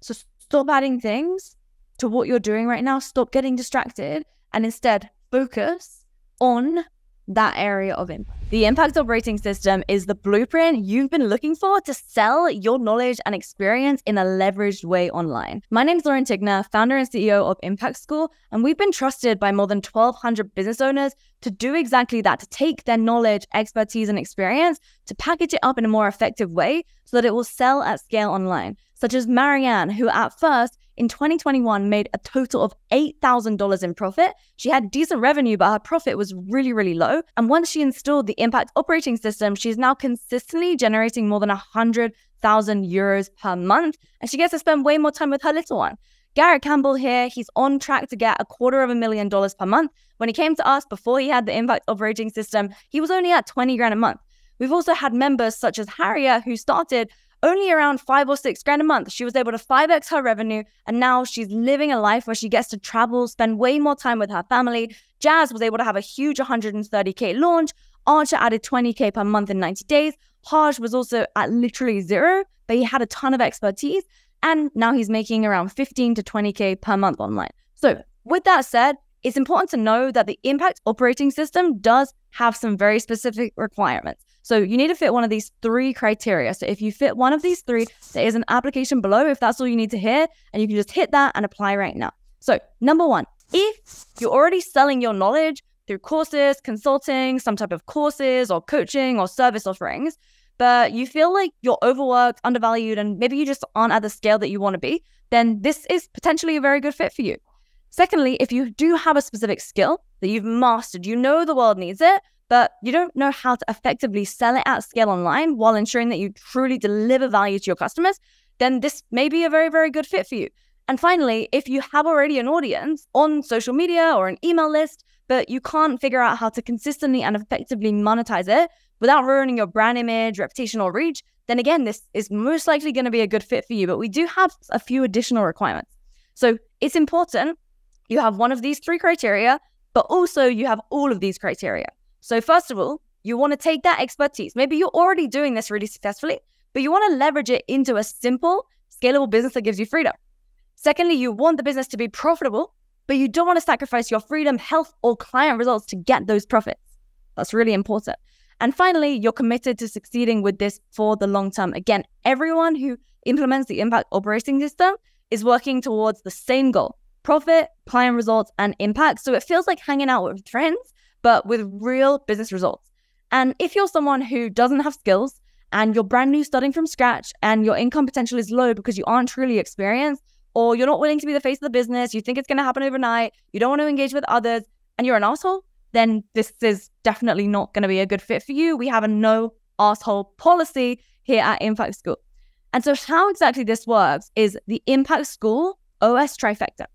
So stop adding things to what you're doing right now. Stop getting distracted and instead focus on that area of impact. The Impact Operating System is the blueprint you've been looking for to sell your knowledge and experience in a leveraged way online. My name is Lauren Tickner, founder and C E O of Impact School, and we've been trusted by more than twelve hundred business owners to do exactly that, to take their knowledge, expertise, and experience, to package it up in a more effective way so that it will sell at scale online, such as Marianne, who at first in twenty twenty-one made a total of eight thousand dollars in profit. She had decent revenue, but her profit was really, really low. And once she installed the Impact Operating System, she's now consistently generating more than one hundred thousand euros per month. And she gets to spend way more time with her little one. Garrett Campbell here, he's on track to get a quarter of a million dollars per month. When he came to us before he had the Impact Operating System, he was only at twenty grand a month. We've also had members such as Harrier, who started only around five or six grand a month. She was able to five X her revenue, and now she's living a life where she gets to travel, spend way more time with her family. Jazz was able to have a huge one hundred thirty K launch. Archer added twenty K per month in ninety days. Hajj was also at literally zero, but he had a ton of expertise, and now he's making around fifteen to twenty K per month online. So with that said, it's important to know that the Impact Operating System does have some very specific requirements. So you need to fit one of these three criteria. So if you fit one of these three, there is an application below if that's all you need to hear, and you can just hit that and apply right now. So number one, if you're already selling your knowledge through courses, consulting, some type of courses or coaching or service offerings, but you feel like you're overworked, undervalued, and maybe you just aren't at the scale that you want to be, then this is potentially a very good fit for you. Secondly, if you do have a specific skill that you've mastered, you know the world needs it, but you don't know how to effectively sell it at scale online while ensuring that you truly deliver value to your customers, then this may be a very, very good fit for you. And finally, if you have already an audience on social media or an email list, but you can't figure out how to consistently and effectively monetize it without ruining your brand image, reputation, or reach, then again, this is most likely going to be a good fit for you. But we do have a few additional requirements. So it's important you have one of these three criteria, but also you have all of these criteria. So first of all, you want to take that expertise. Maybe you're already doing this really successfully, but you want to leverage it into a simple, scalable business that gives you freedom. Secondly, you want the business to be profitable, but you don't want to sacrifice your freedom, health, or client results to get those profits. That's really important. And finally, you're committed to succeeding with this for the long term. Again, everyone who implements the Impact Operating System is working towards the same goal, profit, client results, and impact. So it feels like hanging out with friends, but with real business results. And if you're someone who doesn't have skills and you're brand new starting from scratch and your income potential is low because you aren't truly experienced, or you're not willing to be the face of the business, you think it's going to happen overnight, you don't want to engage with others, and you're an asshole, then this is definitely not going to be a good fit for you. We have a no asshole policy here at Impact School. And so how exactly this works is the Impact School O S trifecta.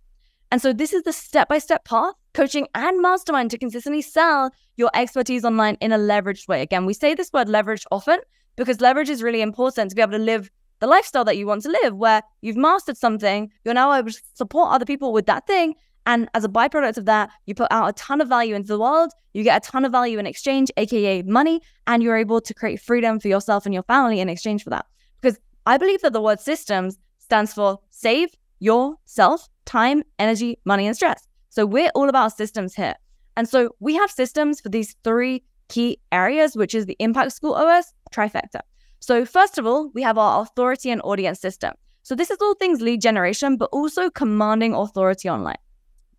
And so this is the step-by-step path, coaching and mastermind to consistently sell your expertise online in a leveraged way. Again, we say this word leverage often because leverage is really important to be able to live the lifestyle that you want to live, where you've mastered something, you're now able to support other people with that thing. And as a byproduct of that, you put out a ton of value into the world, you get a ton of value in exchange, aka money, and you're able to create freedom for yourself and your family in exchange for that. Because I believe that the word systems stands for save yourself time, energy, money, and stress. So we're all about systems here. And so we have systems for these three key areas, which is the Impact School O S trifecta. So first of all, we have our authority and audience system. So this is all things lead generation, but also commanding authority online.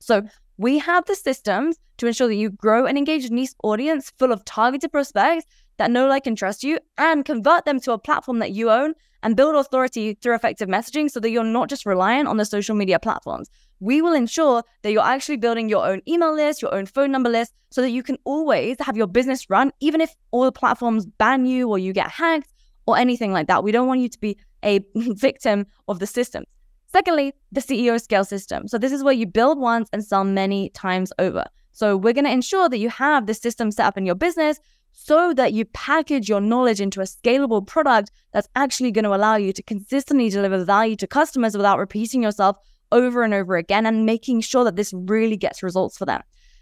So we have the systems to ensure that you grow an engaged niche audience full of targeted prospects that know, like, and trust you, and convert them to a platform that you own and build authority through effective messaging so that you're not just reliant on the social media platforms. We will ensure that you're actually building your own email list, your own phone number list, so that you can always have your business run, even if all the platforms ban you or you get hacked or anything like that. We don't want you to be a victim of the system. Secondly, the C E O scale system. So this is where you build once and sell many times over. So we're going to ensure that you have this system set up in your business so that you package your knowledge into a scalable product that's actually going to allow you to consistently deliver value to customers without repeating yourself over and over again, and making sure that this really gets results for them.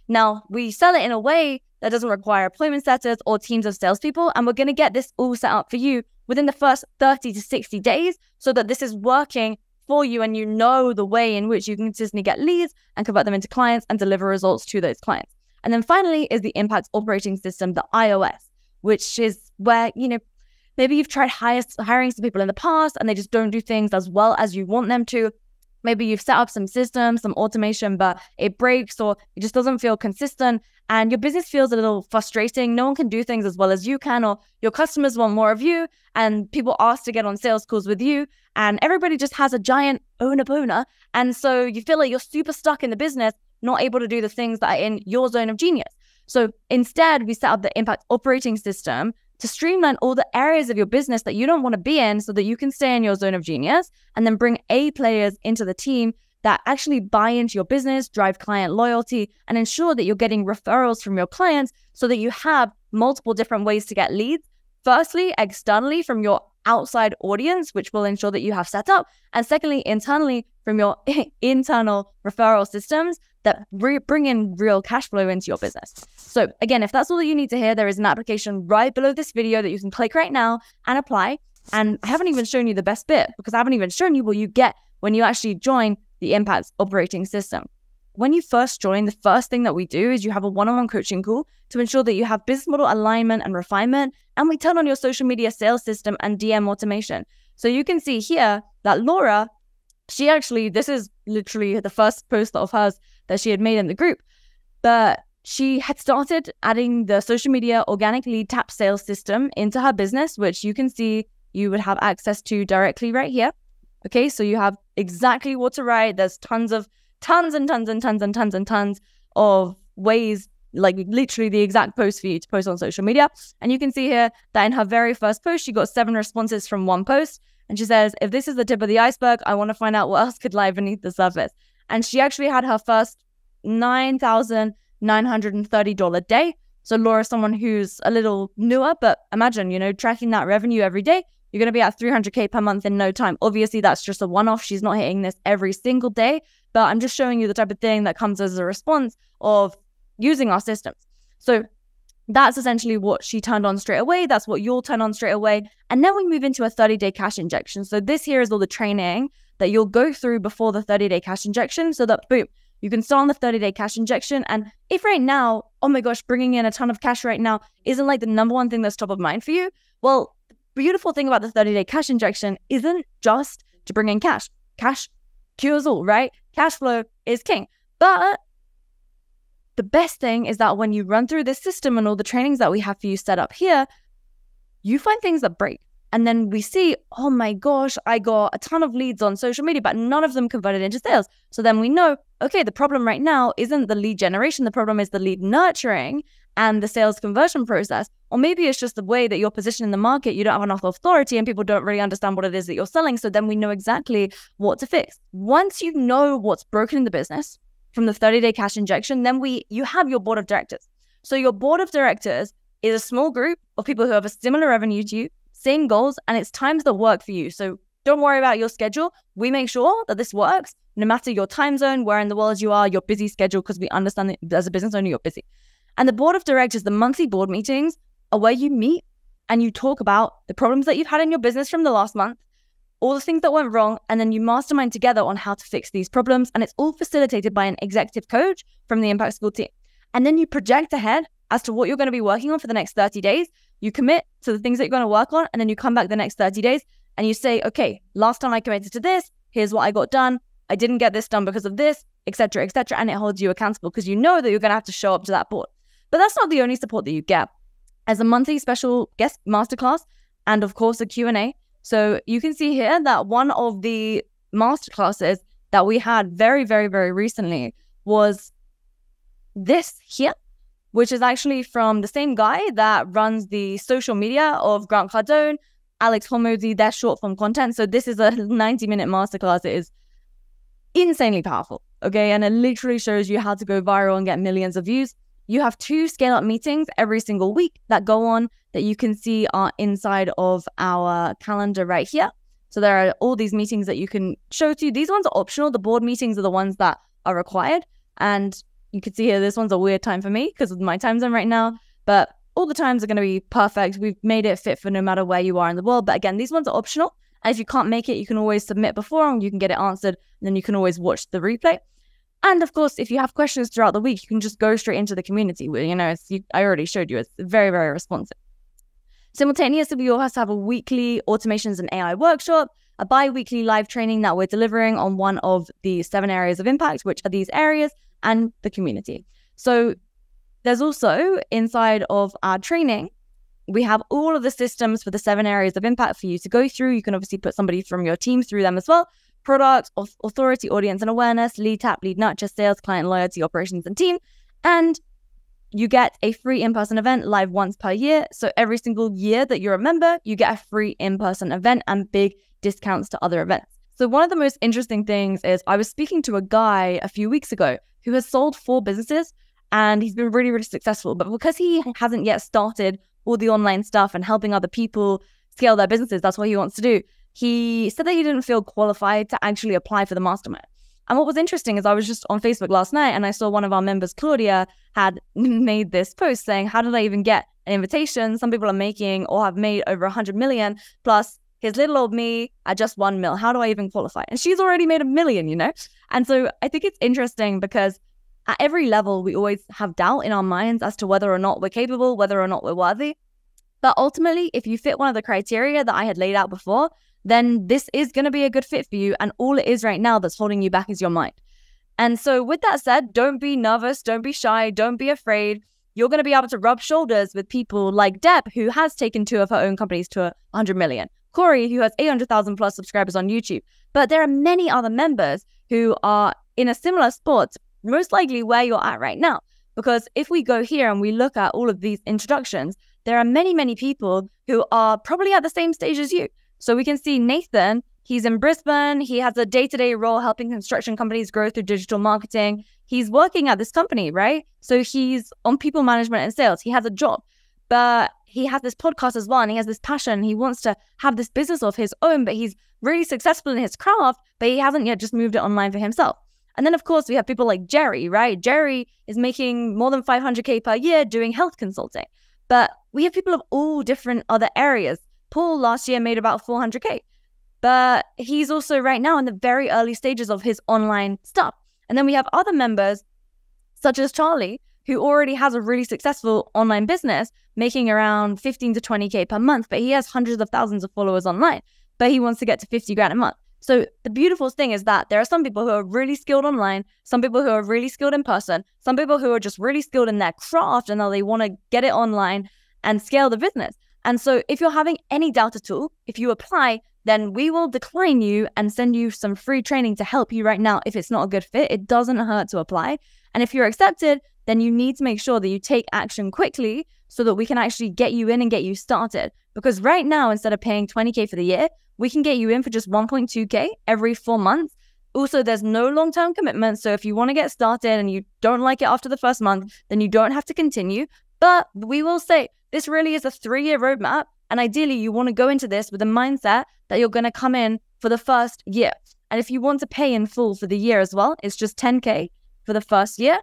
Now, we sell it in a way that doesn't require appointment setters or teams of salespeople, and we're going to get this all set up for you within the first thirty to sixty days so that this is working for you and you know the way in which you can consistently get leads and convert them into clients and deliver results to those clients. And then finally is the Impact Operating System, the I O S, which is where, you know, maybe you've tried hire, hiring some people in the past and they just don't do things as well as you want them to. Maybe you've set up some systems, some automation, but it breaks or it just doesn't feel consistent and your business feels a little frustrating. No one can do things as well as you can, or your customers want more of you and people ask to get on sales calls with you and everybody just has a giant owner boner. And so you feel like you're super stuck in the business, not able to do the things that are in your zone of genius. So instead, we set up the Impact Operating System to streamline all the areas of your business that you don't want to be in so that you can stay in your zone of genius, and then bring A players into the team that actually buy into your business, drive client loyalty, and ensure that you're getting referrals from your clients so that you have multiple different ways to get leads. Firstly, externally from your outside audience, which will ensure that you have set up. And secondly, internally from your internal referral systems that re- bring in real cash flow into your business. So again, if that's all that you need to hear, there is an application right below this video that you can click right now and apply. And I haven't even shown you the best bit because I haven't even shown you what you get when you actually join the Impact Operating System. When you first join, the first thing that we do is you have a one-on-one coaching call to ensure that you have business model alignment and refinement. And we turn on your social media sales system and D M automation. So you can see here that Laura, she actually, this is literally the first post of hers that she had made in the group, but she had started adding the social media organic lead tap sales system into her business, which you can see you would have access to directly right here. Okay, so you have exactly what to write. There's tons of tons and tons and tons and tons and tons of ways, like literally the exact post for you to post on social media. And you can see here that in her very first post, she got seven responses from one post. And she says, if this is the tip of the iceberg, I want to find out what else could lie beneath the surface. And she actually had her first nine thousand nine hundred thirty dollars day. So Laura's someone who's a little newer, but imagine, you know, tracking that revenue every day, you're going to be at three hundred K per month in no time. Obviously, that's just a one-off. She's not hitting this every single day, but I'm just showing you the type of thing that comes as a response of using our systems. So that's essentially what she turned on straight away. That's what you'll turn on straight away. And then we move into a thirty-day cash injection. So this here is all the training that you'll go through before the thirty-day cash injection so that, boom, you can start on the thirty-day cash injection. And if right now, oh my gosh, bringing in a ton of cash right now isn't like the number one thing that's top of mind for you, well, beautiful thing about the thirty-day cash injection isn't just to bring in cash. Cash cures all, right? Cash flow is king. But the best thing is that when you run through this system and all the trainings that we have for you set up here, you find things that break. And then we see, oh my gosh, I got a ton of leads on social media, but none of them converted into sales. So then we know, okay, the problem right now isn't the lead generation. The problem is the lead nurturing and the sales conversion process. Or maybe it's just the way that you're positioned in the market. You don't have enough authority and people don't really understand what it is that you're selling. So then we know exactly what to fix. Once you know what's broken in the business from the thirty day cash injection, then we you have your board of directors. So your board of directors is a small group of people who have a similar revenue to you, same goals, and it's times that work for you. So don't worry about your schedule. We make sure that this works no matter your time zone, where in the world you are, your busy schedule, because we understand that as a business owner, you're busy. And the board of directors, the monthly board meetings, are where you meet and you talk about the problems that you've had in your business from the last month, all the things that went wrong, and then you mastermind together on how to fix these problems. And it's all facilitated by an executive coach from the Impact School team. And then you project ahead as to what you're going to be working on for the next thirty days. You commit to the things that you're going to work on, and then you come back the next thirty days and you say, okay, last time I committed to this, here's what I got done. I didn't get this done because of this, et cetera, et cetera. And it holds you accountable because you know that you're going to have to show up to that board. But that's not the only support that you get. As a monthly special guest masterclass and, of course, a Q and A. So you can see here that one of the masterclasses that we had very, very, very recently was this here, which is actually from the same guy that runs the social media of Grant Cardone, Alex Hormozi, their short form content. So this is a ninety minute masterclass. It is insanely powerful, okay? And it literally shows you how to go viral and get millions of views. You have two scale up meetings every single week that go on that you can see are inside of our calendar right here. So there are all these meetings that you can show to you. These ones are optional. The board meetings are the ones that are required. And you can see here, this one's a weird time for me because of my time zone right now, but all the times are going to be perfect. We've made it fit for no matter where you are in the world. But again, these ones are optional. And if you can't make it, you can always submit before and you can get it answered. And then you can always watch the replay. And of course, if you have questions throughout the week, you can just go straight into the community. You know, it's, you, I already showed you, it's very, very responsive. Simultaneously, we also have a weekly automations and A I workshop, a bi-weekly live training that we're delivering on one of the seven areas of impact, which are these areas, and the community. So there's also inside of our training, we have all of the systems for the seven areas of impact for you to go through. You can obviously put somebody from your team through them as well. Product, authority, audience, and awareness, lead tap, lead nurture, sales, client loyalty, operations, and team. And you get a free in-person event live once per year. So every single year that you're a member, you get a free in-person event and big discounts to other events. So one of the most interesting things is I was speaking to a guy a few weeks ago who has sold four businesses and he's been really, really successful. But because he hasn't yet started all the online stuff and helping other people scale their businesses, that's what he wants to do. He said that he didn't feel qualified to actually apply for the mastermind. And what was interesting is I was just on Facebook last night and I saw one of our members, Claudia, had made this post saying, how did I even get an invitation? Some people are making or have made over one hundred million plus his little old me at just one mil. How do I even qualify? And she's already made a million, you know? And so I think it's interesting because at every level, we always have doubt in our minds as to whether or not we're capable, whether or not we're worthy. But ultimately, if you fit one of the criteria that I had laid out before, then this is going to be a good fit for you. And all it is right now that's holding you back is your mind. And so with that said, don't be nervous, don't be shy, don't be afraid. You're going to be able to rub shoulders with people like Deb, who has taken two of her own companies to one hundred million. Corey, who has eight hundred thousand plus subscribers on YouTube. But there are many other members who are in a similar spot, most likely where you're at right now. Because if we go here and we look at all of these introductions, there are many, many people who are probably at the same stage as you. So we can see Nathan, he's in Brisbane. He has a day-to-day role helping construction companies grow through digital marketing. He's working at this company, right? So he's on people management and sales. He has a job, but he has this podcast as well, and he has this passion. He wants to have this business of his own, but he's really successful in his craft, but he hasn't yet just moved it online for himself. And then, of course, we have people like Jerry, right? Jerry is making more than five hundred K per year doing health consulting. But we have people of all different other areas. Paul last year made about four hundred K, but he's also right now in the very early stages of his online stuff. And then we have other members such as Charlie, who already has a really successful online business making around fifteen to twenty K per month, but he has hundreds of thousands of followers online, but he wants to get to fifty grand a month. So the beautiful thing is that there are some people who are really skilled online, some people who are really skilled in person, some people who are just really skilled in their craft and now they want to get it online and scale the business. And so if you're having any doubt at all, if you apply, then we will decline you and send you some free training to help you right now. If it's not a good fit, it doesn't hurt to apply. And if you're accepted, then you need to make sure that you take action quickly so that we can actually get you in and get you started. Because right now, instead of paying twenty K for the year, we can get you in for just one point two K every four months. Also, there's no long-term commitment. So if you want to get started and you don't like it after the first month, then you don't have to continue. But we will say this really is a three-year roadmap. And ideally, you want to go into this with a mindset that you're going to come in for the first year. And if you want to pay in full for the year as well, it's just ten K for the first year.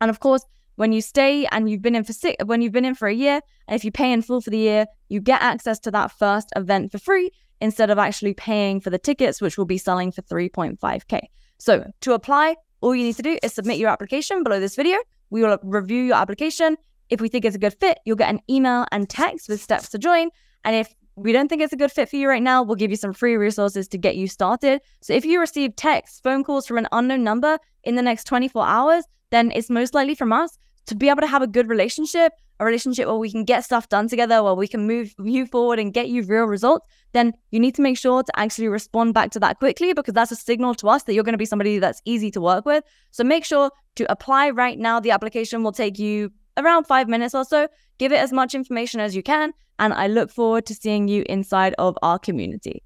And of course, when you stay and you've been in for six, when you've been in for a year, and if you pay in full for the year, you get access to that first event for free instead of actually paying for the tickets, which we'll be selling for three point five K. So to apply, all you need to do is submit your application below this video. We will review your application. If we think it's a good fit, you'll get an email and text with steps to join. And if we don't think it's a good fit for you right now, we'll give you some free resources to get you started. So if you receive texts, phone calls from an unknown number in the next twenty-four hours, then it's most likely from us. To be able to have a good relationship, a relationship where we can get stuff done together, where we can move you forward and get you real results, then you need to make sure to actually respond back to that quickly, because that's a signal to us that you're going to be somebody that's easy to work with. So make sure to apply right now. The application will take you around five minutes or so. Give it as much information as you can, and I look forward to seeing you inside of our community.